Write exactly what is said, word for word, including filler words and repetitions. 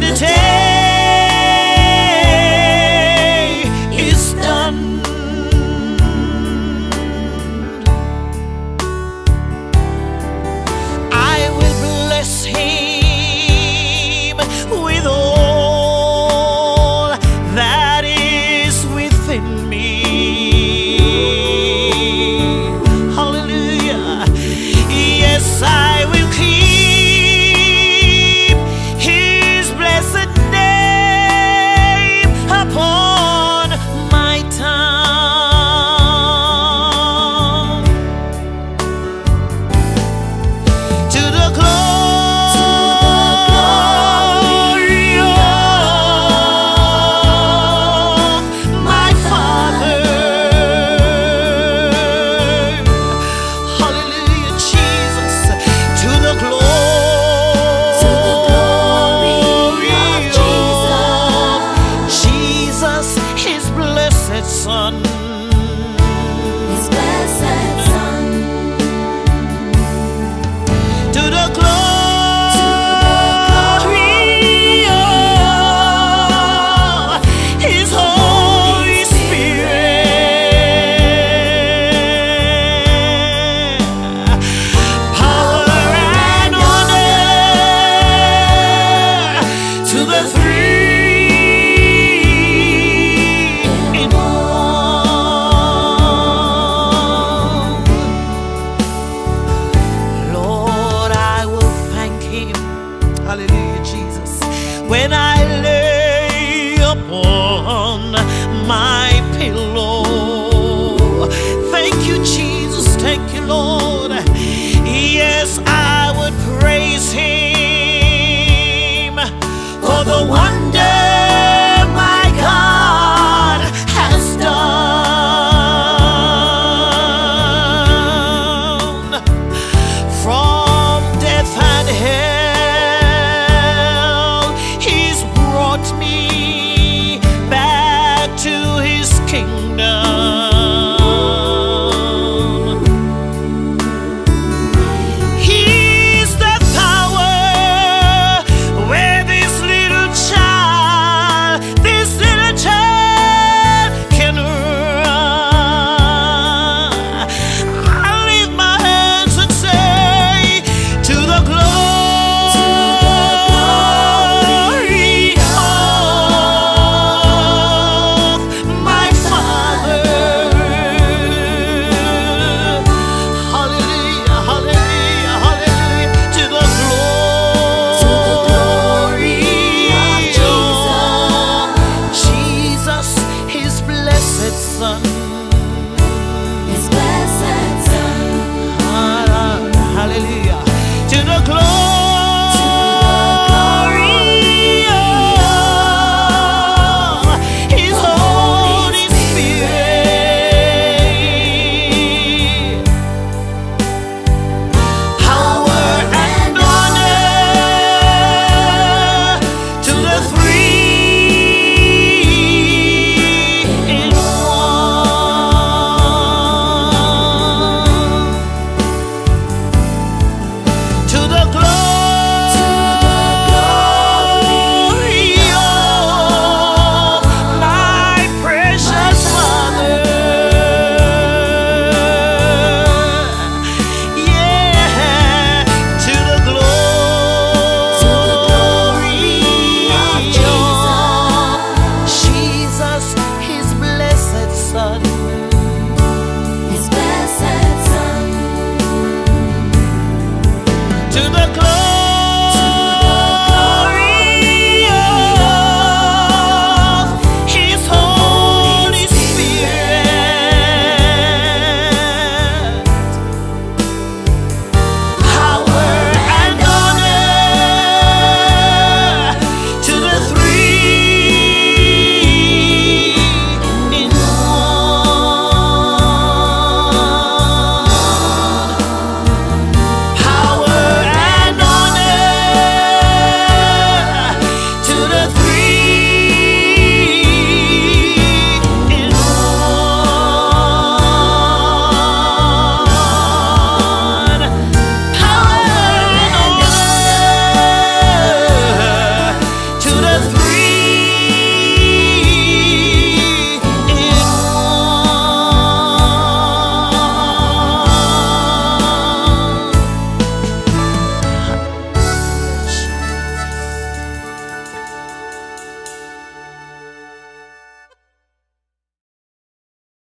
to take.